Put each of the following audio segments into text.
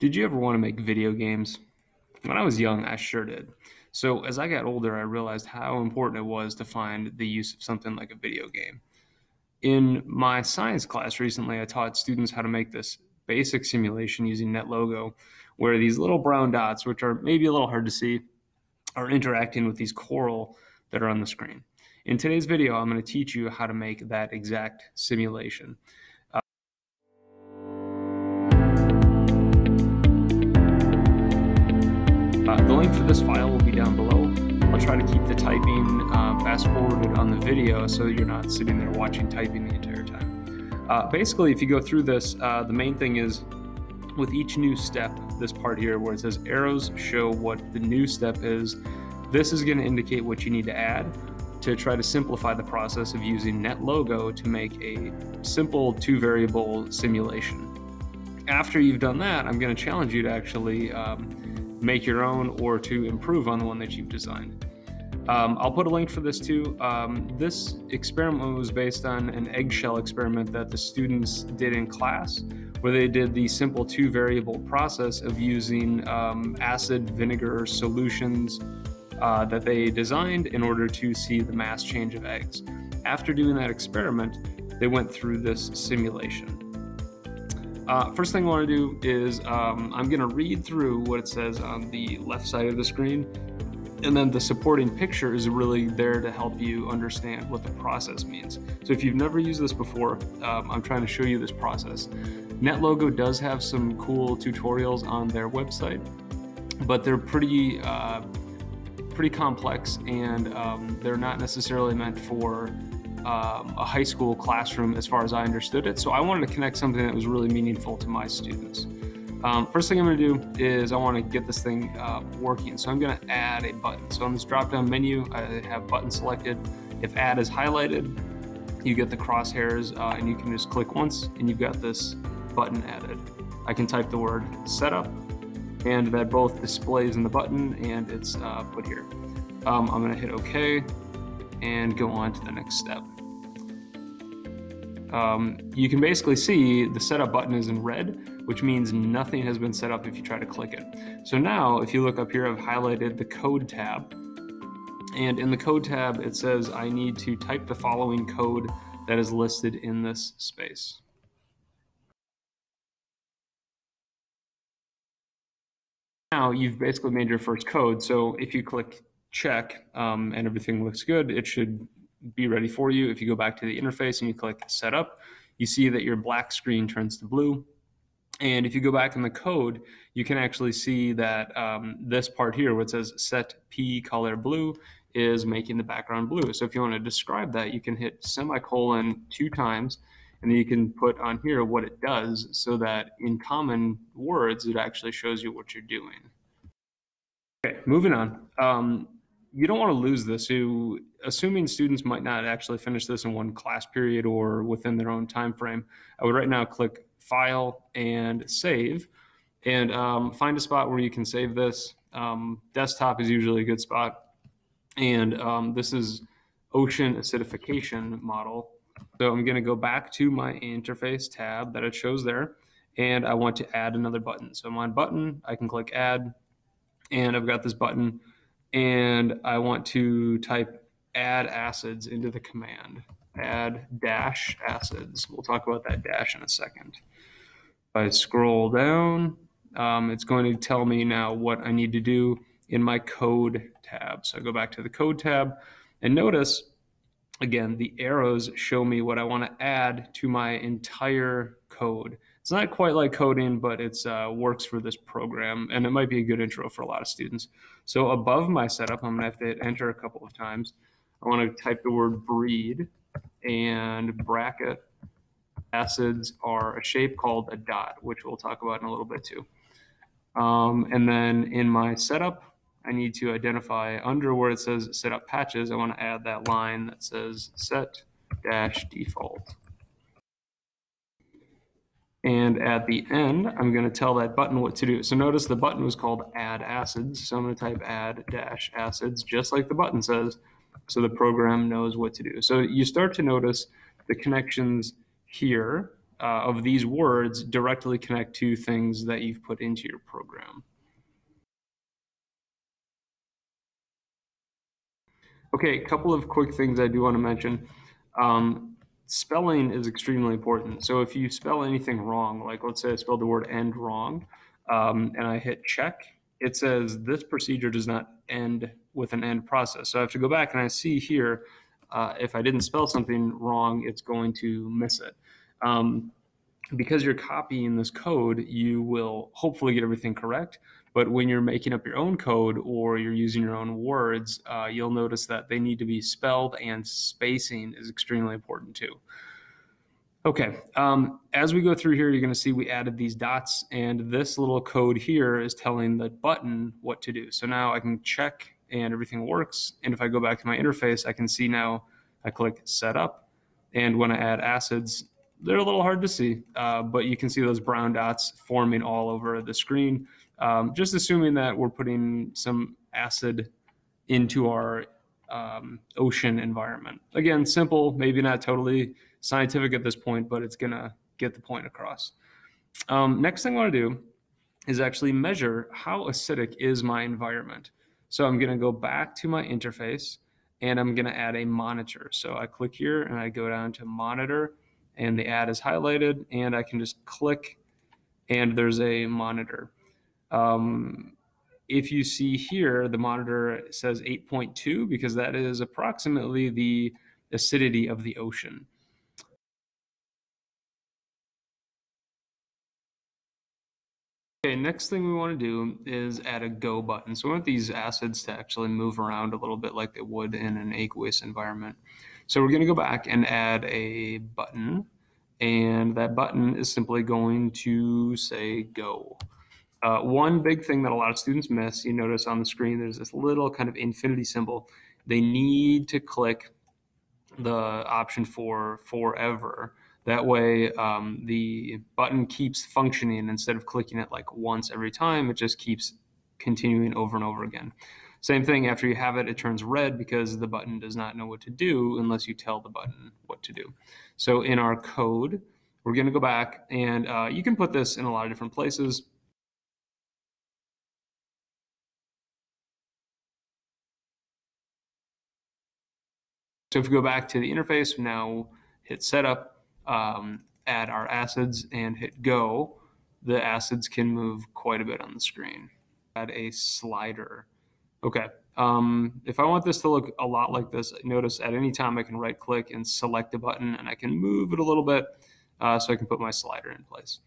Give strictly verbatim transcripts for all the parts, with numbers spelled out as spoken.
Did you ever want to make video games? When I was young, I sure did. So as I got older, I realized how important it was to find the use of something like a video game. In my science class recently, I taught students how to make this basic simulation using NetLogo, where these little brown dots, which are maybe a little hard to see, are interacting with these coral that are on the screen. In today's video, I'm going to teach you how to make that exact simulation. Uh, the link for this file will be down below. I'll try to keep the typing uh, fast-forwarded on the video so that you're not sitting there watching typing the entire time. Uh, basically, if you go through this, uh, the main thing is with each new step, this part here where it says arrows show what the new step is, this is going to indicate what you need to add to try to simplify the process of using NetLogo to make a simple two-variable simulation. After you've done that, I'm going to challenge you to actually um, make your own or to improve on the one that you've designed. Um, I'll put a link for this too. Um, this experiment was based on an eggshell experiment that the students did in class, where they did the simple two variable process of using um, acid vinegar solutions uh, that they designed in order to see the mass change of eggs. After doing that experiment, they went through this simulation. Uh, first thing I want to do is um, I'm going to read through what it says on the left side of the screen, and then the supporting picture is really there to help you understand what the process means. So if you've never used this before, um, I'm trying to show you this process. NetLogo does have some cool tutorials on their website, but they're pretty, uh, pretty complex, and um, they're not necessarily meant for Um, a high school classroom as far as I understood it. So I wanted to connect something that was really meaningful to my students. Um, first thing I'm going to do is I want to get this thing uh, working. So I'm going to add a button. So on this drop down menu, I have button selected. If add is highlighted, you get the crosshairs uh, and you can just click once and you've got this button added. I can type the word setup, and that both displays in the button and it's uh, put here. Um, I'm going to hit OK and go on to the next step. Um, you can basically see the setup button is in red, which means nothing has been set up if you try to click it. So now if you look up here, I've highlighted the code tab, and in the code tab it says I need to type the following code that is listed in this space. Now you've basically made your first code, so if you click check um, and everything looks good, it should be ready for you. If you go back to the interface and you click setup, you see that your black screen turns to blue. And if you go back in the code, you can actually see that um, this part here where it says set P color blue is making the background blue. So if you want to describe that, you can hit semicolon two times, and then you can put on here what it does so that in common words, it actually shows you what you're doing. Okay, moving on. Um, You don't want to lose this. You, assuming students might not actually finish this in one class period or within their own time frame, I would right now click File and Save, and um, find a spot where you can save this. Um, desktop is usually a good spot, and um, this is ocean acidification model. So I'm going to go back to my interface tab that it shows there, and I want to add another button. So my button, I can click Add, and I've got this button. And I want to type add acids into the command, add dash acids. We'll talk about that dash in a second. If I scroll down, um, it's going to tell me now what I need to do in my code tab. So I go back to the code tab and notice, again, the arrows show me what I want to add to my entire code. It's not quite like coding, but it uh, works for this program, and it might be a good intro for a lot of students. So above my setup, I'm going to have to hit enter a couple of times. I want to type the word breed, and bracket acids are a shape called a dot, which we'll talk about in a little bit too. Um, and then in my setup, I need to identify under where it says set up patches. I want to add that line that says set dash default. And at the end, I'm going to tell that button what to do. So notice the button was called add acids. So I'm going to type add dash acids, just like the button says, so the program knows what to do. So you start to notice the connections here uh, of these words directly connect to things that you've put into your program. Okay, a couple of quick things I do want to mention. Um, spelling is extremely important. So if you spell anything wrong, like let's say I spelled the word end wrong, um, and I hit check, it says this procedure does not end with an end process. So I have to go back and I see here, uh, if I didn't spell something wrong, it's going to miss it. Um, because you're copying this code, you will hopefully get everything correct. But when you're making up your own code or you're using your own words, uh, you'll notice that they need to be spelled, and spacing is extremely important too. Okay, um, as we go through here, you're gonna see we added these dots, and this little code here is telling the button what to do. So now I can check and everything works. And if I go back to my interface, I can see now I click setup. And when I add acids, they're a little hard to see, uh, but you can see those brown dots forming all over the screen. Um, just assuming that we're putting some acid into our um, ocean environment. Again, simple, maybe not totally scientific at this point, but it's gonna get the point across. Um, next thing I wanna do is actually measure how acidic is my environment. So I'm gonna go back to my interface and I'm gonna add a monitor. So I click here and I go down to monitor and the ad is highlighted and I can just click and there's a monitor. Um, if you see here, the monitor says eight point two because that is approximately the acidity of the ocean. Okay, next thing we want to do is add a go button. So we want these acids to actually move around a little bit like they would in an aqueous environment. So we're going to go back and add a button, and that button is simply going to say go. Uh, one big thing that a lot of students miss, you notice on the screen, there's this little kind of infinity symbol. They need to click the option for forever. That way um, the button keeps functioning instead of clicking it like once every time, it just keeps continuing over and over again. Same thing, after you have it, it turns red because the button does not know what to do unless you tell the button what to do. So in our code, we're gonna go back and uh, you can put this in a lot of different places. So if we go back to the interface, now hit setup, um, add our acids and hit go, the acids can move quite a bit on the screen. Add a slider. Okay, um, if I want this to look a lot like this, notice at any time I can right click and select a button and I can move it a little bit uh, so I can put my slider in place.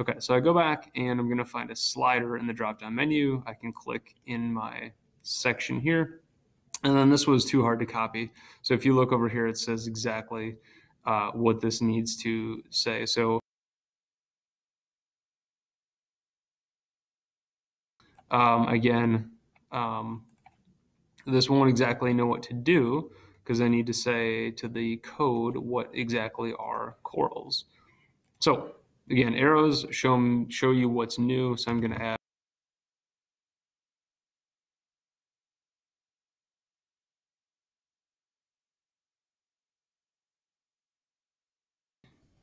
Okay, so I go back and I'm gonna find a slider in the drop-down menu. I can click in my section here. And then this was too hard to copy. So if you look over here, it says exactly uh, what this needs to say. So um, again, um, this won't exactly know what to do because I need to say to the code what exactly are corals. So again, arrows show, show you what's new. So I'm going to add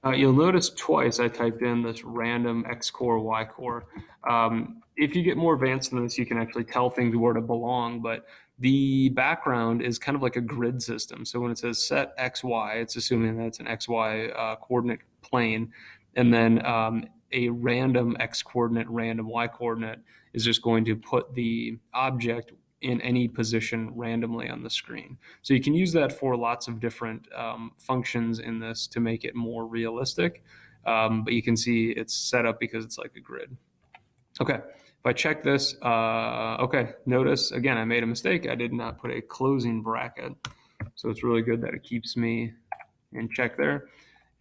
Uh, you'll notice twice I typed in this random X core, Y core. Um, if you get more advanced than this, you can actually tell things where to belong, but the background is kind of like a grid system. So when it says set X, Y, it's assuming that it's an X, Y uh, coordinate plane. And then um, a random X coordinate, random Y coordinate is just going to put the object in any position randomly on the screen. So you can use that for lots of different um, functions in this to make it more realistic, um, but you can see it's set up because it's like a grid. Okay, if I check this, uh, okay, notice again, I made a mistake. I did not put a closing bracket. So it's really good that it keeps me in check there.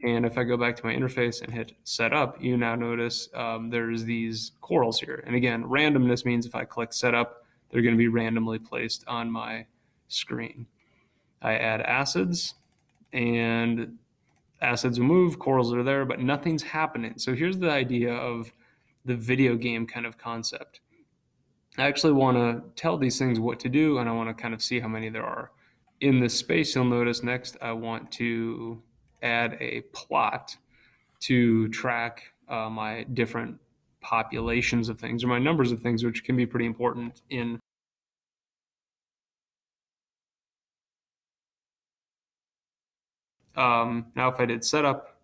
And if I go back to my interface and hit set up, you now notice um, there's these corals here. And again, randomness means if I click set up, they're going to be randomly placed on my screen. I add acids and acids will move, corals are there, but nothing's happening. So here's the idea of the video game kind of concept. I actually want to tell these things what to do and I want to kind of see how many there are. In this space, you'll notice next I want to add a plot to track uh, my different populations of things, or my numbers of things, which can be pretty important in um, now if I did setup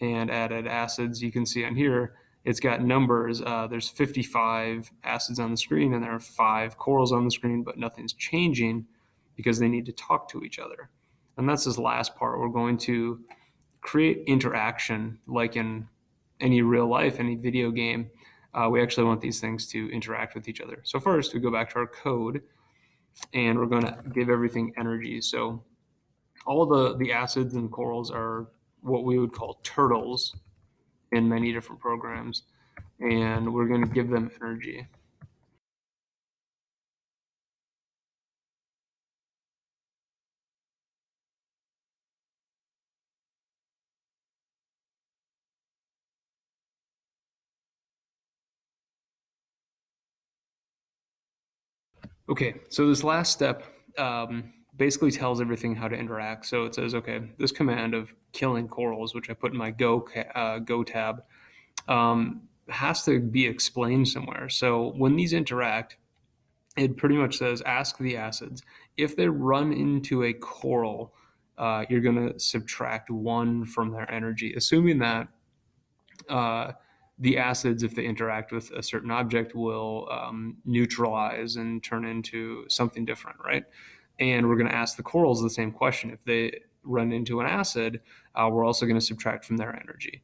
and added acids, you can see on here it's got numbers. Uh, there's fifty-five acids on the screen and there are five corals on the screen, but nothing's changing because they need to talk to each other. And that's this last part. We're going to create interaction like in any real life, any video game. Uh, we actually want these things to interact with each other. So first we go back to our code and we're going to give everything energy. So all the, the acids and corals are what we would call turtles in many different programs, and we're going to give them energy. Okay, so this last step um, basically tells everything how to interact. So it says, okay, this command of killing corals, which I put in my Go, uh, Go tab, um, has to be explained somewhere. So when these interact, it pretty much says, ask the acids. If they run into a coral, uh, you're going to subtract one from their energy, assuming that uh, the acids, if they interact with a certain object, will um, neutralize and turn into something different, right? And we're going to ask the corals the same question. If they run into an acid, uh, we're also going to subtract from their energy.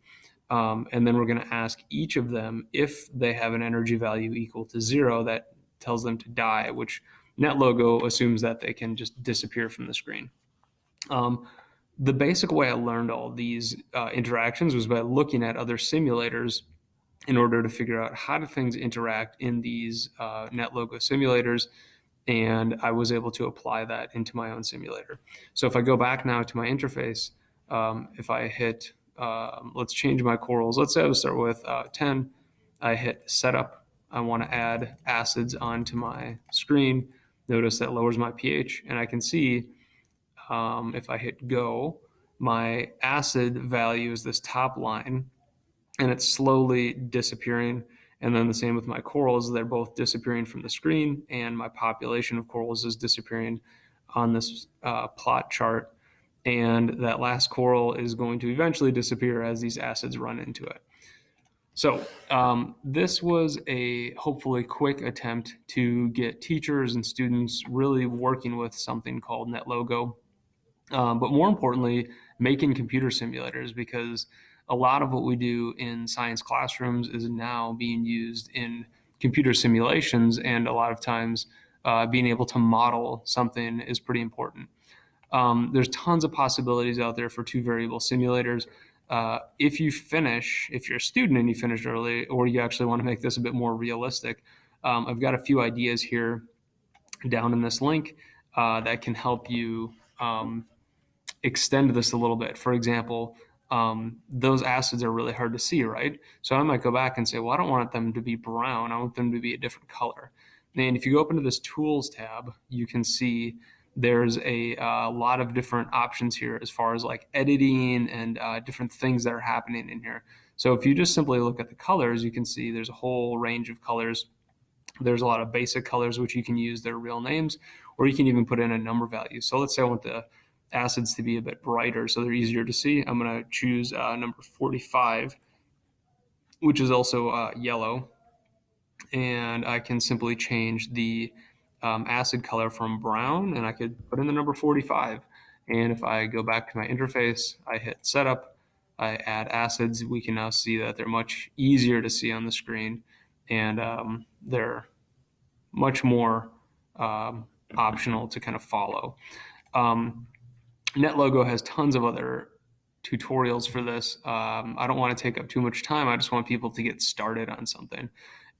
Um, and then we're going to ask each of them if they have an energy value equal to zero, that tells them to die, which NetLogo assumes that they can just disappear from the screen. Um, the basic way I learned all these uh, interactions was by looking at other simulators in order to figure out how do things interact in these uh, NetLogo simulators, and I was able to apply that into my own simulator. So if I go back now to my interface, um, if I hit, uh, let's change my corals, let's say I would start with uh, ten, I hit setup, I want to add acids onto my screen, notice that lowers my pH, and I can see um, if I hit go, my acid value is this top line, and it's slowly disappearing. And then the same with my corals, they're both disappearing from the screen, and my population of corals is disappearing on this uh, plot chart. And that last coral is going to eventually disappear as these acids run into it. So um, this was a hopefully quick attempt to get teachers and students really working with something called NetLogo, um, but more importantly, making computer simulators, because a lot of what we do in science classrooms is now being used in computer simulations, and a lot of times uh, being able to model something is pretty important. Um, there's tons of possibilities out there for two variable simulators. Uh, if you finish, if you're a student and you finish early, or you actually want to make this a bit more realistic, um, I've got a few ideas here down in this link uh, that can help you um, extend this a little bit. For example, Um, those acids are really hard to see, right? So I might go back and say, well, I don't want them to be brown. I want them to be a different color. And if you go up into this Tools tab, you can see there's a uh, lot of different options here as far as like editing and uh, different things that are happening in here. So if you just simply look at the colors, you can see there's a whole range of colors. There's a lot of basic colors, which you can use their real names, or you can even put in a number value. So let's say I want the acids to be a bit brighter so they're easier to see. I'm going to choose uh, number forty-five, which is also uh, yellow, and I can simply change the um, acid color from brown, and I could put in the number forty-five. And if I go back to my interface, I hit setup, I add acids, we can now see that they're much easier to see on the screen, and um, they're much more um, optional to kind of follow. Um, NetLogo has tons of other tutorials for this. Um, I don't want to take up too much time. I just want people to get started on something.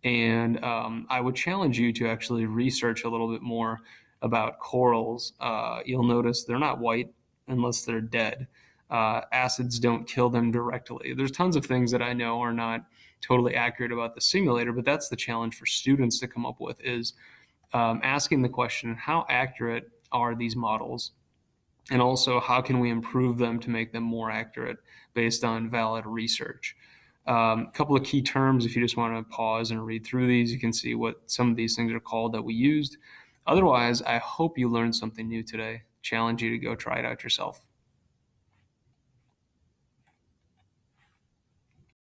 And um, I would challenge you to actually research a little bit more about corals. Uh, you'll notice they're not white unless they're dead. Uh, acids don't kill them directly. There's tons of things that I know are not totally accurate about the simulator, but that's the challenge for students to come up with, is um, asking the question, how accurate are these models? And also, how can we improve them to make them more accurate based on valid research? A um, couple of key terms, if you just want to pause and read through these, you can see what some of these things are called that we used. Otherwise, I hope you learned something new today. Challenge you to go try it out yourself.